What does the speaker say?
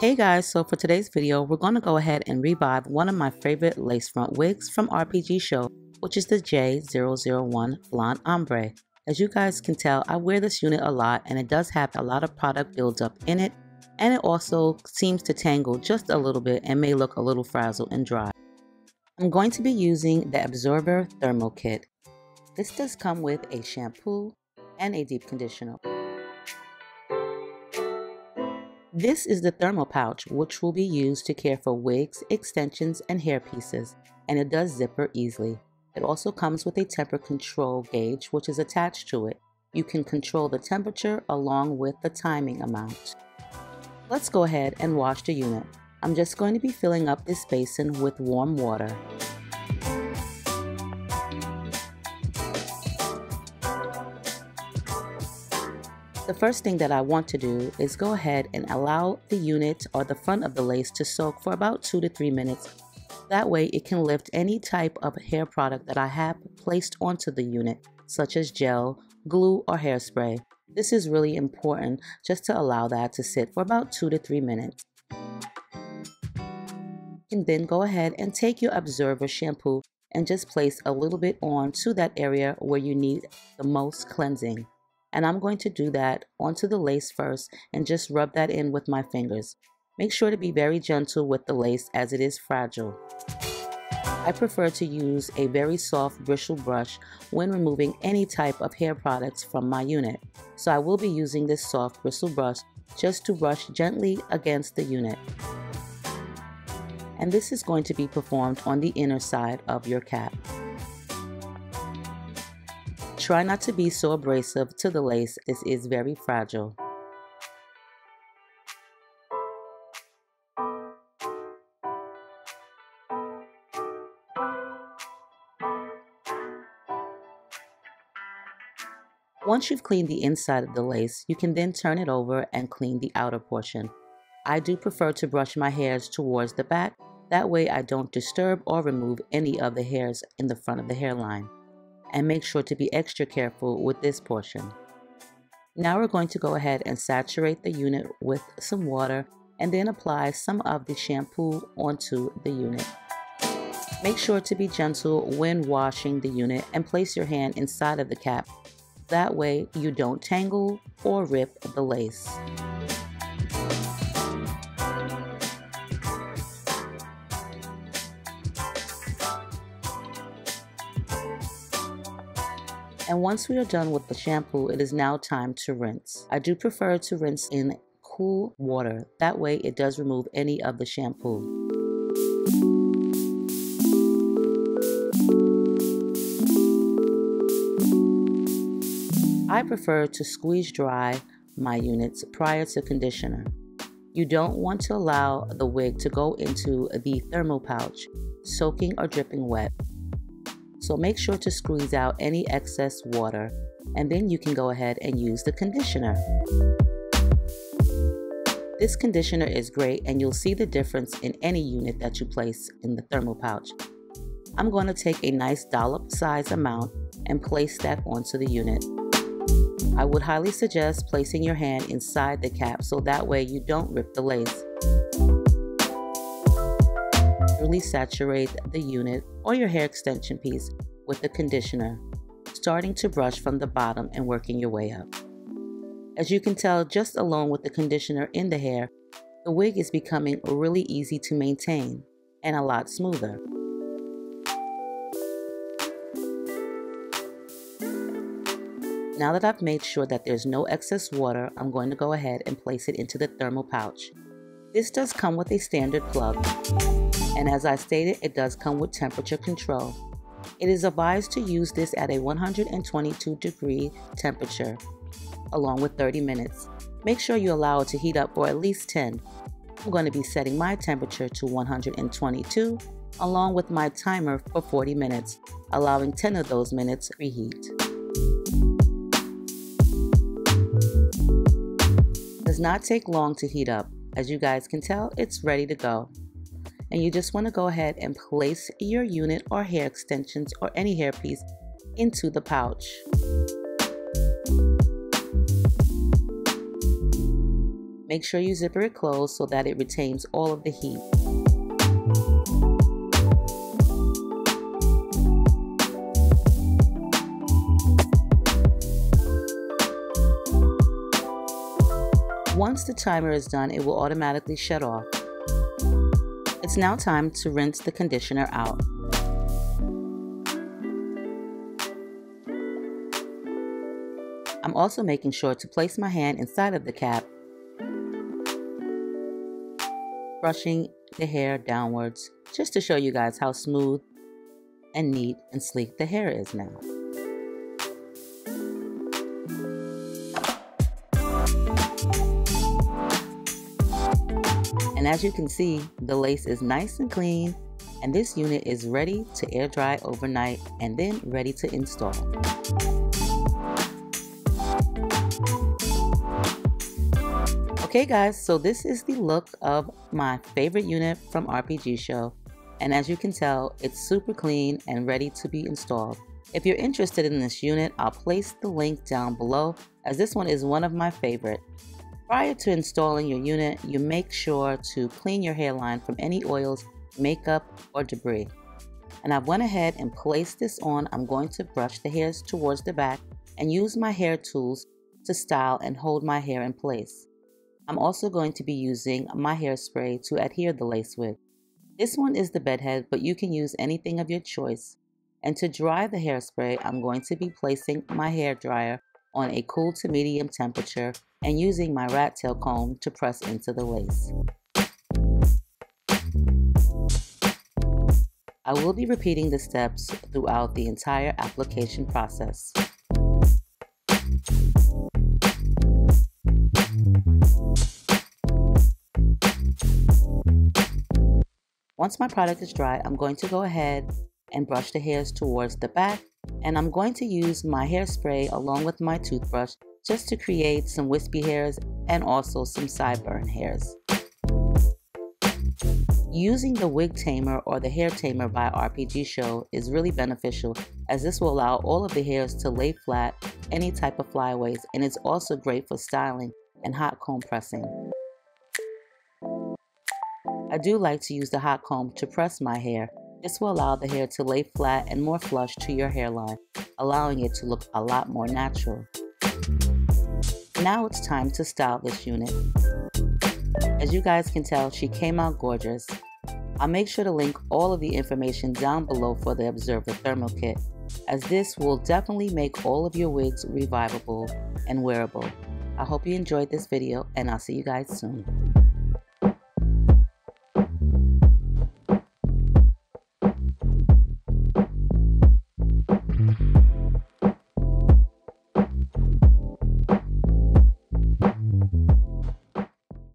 Hey guys, so for today's video, we're going to go ahead and revive one of my favorite lace front wigs from RPG Show, which is the j001 Blonde Ombre. As you guys can tell, I wear this unit a lot and it does have a lot of product buildup in it, and it also seems to tangle just a little bit and may look a little frazzled and dry. I'm going to be using the Absorver Thermal Kit. This does come with a shampoo and a deep conditioner. This is the thermal pouch, which will be used to care for wigs, extensions, and hair pieces, and it does zipper easily. It also comes with a temper control gauge, which is attached to it. You can control the temperature along with the timing amount. Let's go ahead and wash the unit. I'm just going to be filling up this basin with warm water. The first thing that I want to do is go ahead and allow the unit or the front of the lace to soak for about 2 to 3 minutes. That way it can lift any type of hair product that I have placed onto the unit, such as gel, glue, or hairspray. This is really important just to allow that to sit for about 2 to 3 minutes. You can then go ahead and take your Absorver shampoo and just place a little bit on to that area where you need the most cleansing. And I'm going to do that onto the lace first and just rub that in with my fingers. Make sure to be very gentle with the lace as it is fragile. I prefer to use a very soft bristle brush when removing any type of hair products from my unit. So I will be using this soft bristle brush just to brush gently against the unit. And this is going to be performed on the inner side of your cap. Try not to be so abrasive to the lace, this is very fragile. Once you've cleaned the inside of the lace, you can then turn it over and clean the outer portion. I do prefer to brush my hairs towards the back, that way I don't disturb or remove any of the hairs in the front of the hairline. And make sure to be extra careful with this portion. Now we're going to go ahead and saturate the unit with some water and then apply some of the shampoo onto the unit. Make sure to be gentle when washing the unit and place your hand inside of the cap. That way you don't tangle or rip the lace. And once we are done with the shampoo, it is now time to rinse. I do prefer to rinse in cool water. That way it does remove any of the shampoo. I prefer to squeeze dry my units prior to conditioner. You don't want to allow the wig to go into the thermal pouch, soaking or dripping wet. So make sure to squeeze out any excess water, and then you can go ahead and use the conditioner. This conditioner is great, and you'll see the difference in any unit that you place in the thermal pouch. I'm going to take a nice dollop size amount and place that onto the unit. I would highly suggest placing your hand inside the cap so that way you don't rip the lace. Thoroughly saturate the unit or your hair extension piece with the conditioner, starting to brush from the bottom and working your way up. As you can tell, just alone with the conditioner in the hair, the wig is becoming really easy to maintain and a lot smoother. Now that I've made sure that there's no excess water, I'm going to go ahead and place it into the thermal pouch. This does come with a standard plug. And as I stated, it does come with temperature control. It is advised to use this at a 122-degree temperature, along with 30 minutes. Make sure you allow it to heat up for at least 10. I'm going to be setting my temperature to 122, along with my timer for 40 minutes, allowing 10 of those minutes preheat. It does not take long to heat up. As you guys can tell, it's ready to go. And you just want to go ahead and place your unit or hair extensions or any hair piece into the pouch. make sure you zipper it closed so that it retains all of the heat. Once the timer is done, it will automatically shut off. It's now time to rinse the conditioner out. I'm also making sure to place my hand inside of the cap, brushing the hair downwards just to show you guys how smooth and neat and sleek the hair is now. And as you can see, the lace is nice and clean, and this unit is ready to air dry overnight and then ready to install. Okay guys, so this is the look of my favorite unit from RPG Show, and as you can tell, it's super clean and ready to be installed. If you're interested in this unit, I'll place the link down below, as this one is one of my favorite. Prior to installing your unit, you make sure to clean your hairline from any oils, makeup, or debris. And I went ahead and placed this on. I'm going to brush the hairs towards the back and use my hair tools to style and hold my hair in place. I'm also going to be using my hairspray to adhere the lace with. This one is the bedhead, but you can use anything of your choice. And to dry the hairspray, I'm going to be placing my hair dryer on a cool to medium temperature and using my rat tail comb to press into the lace. I will be repeating the steps throughout the entire application process. Once my product is dry, I'm going to go ahead and brush the hairs towards the back, and I'm going to use my hairspray along with my toothbrush just to create some wispy hairs and also some sideburn hairs. Using the wig tamer or the hair tamer by RPG Show is really beneficial, as this will allow all of the hairs to lay flat, any type of flyaways, and it's also great for styling and hot comb pressing. I do like to use the hot comb to press my hair. This will allow the hair to lay flat and more flush to your hairline, allowing it to look a lot more natural. Now it's time to style this unit. As you guys can tell, she came out gorgeous. I'll make sure to link all of the information down below for the Absorver Thermal Kit, as this will definitely make all of your wigs revivable and wearable. I hope you enjoyed this video, and I'll see you guys soon.